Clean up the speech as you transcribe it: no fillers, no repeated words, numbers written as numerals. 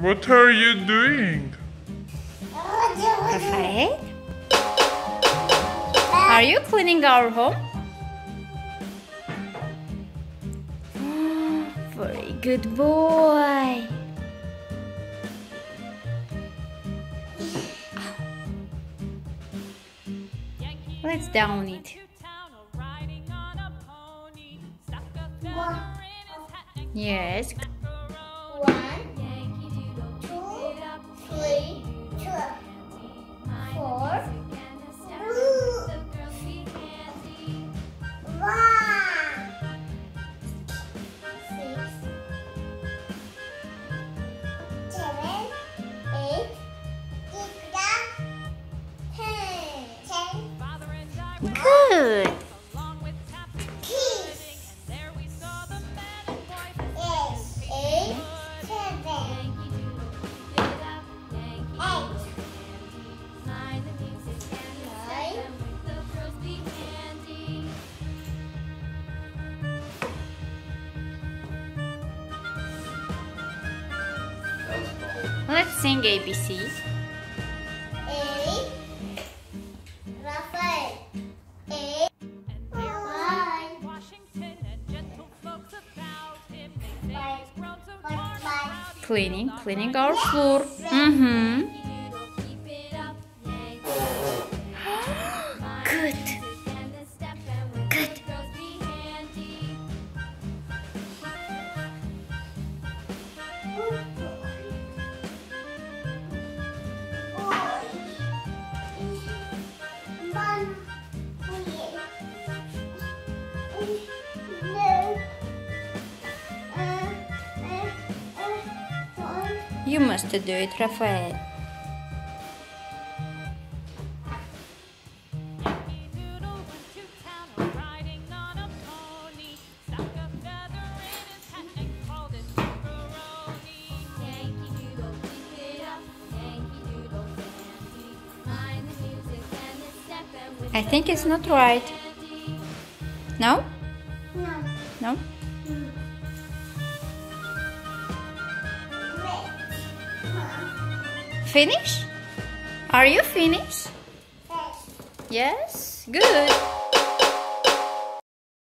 What are you doing? Rafael? Are you cleaning our home? Very good boy. Let's down it. Yes. 1, 2, 3, 4. Good. Peace. 8, 7, 8, 9, 10. Let's sing ABC. Cleaning our floor. Good. Good. You must do it, Rafael. I think it's not right. No? No. No? Finish? Are you finished? Yes. Yes? Good.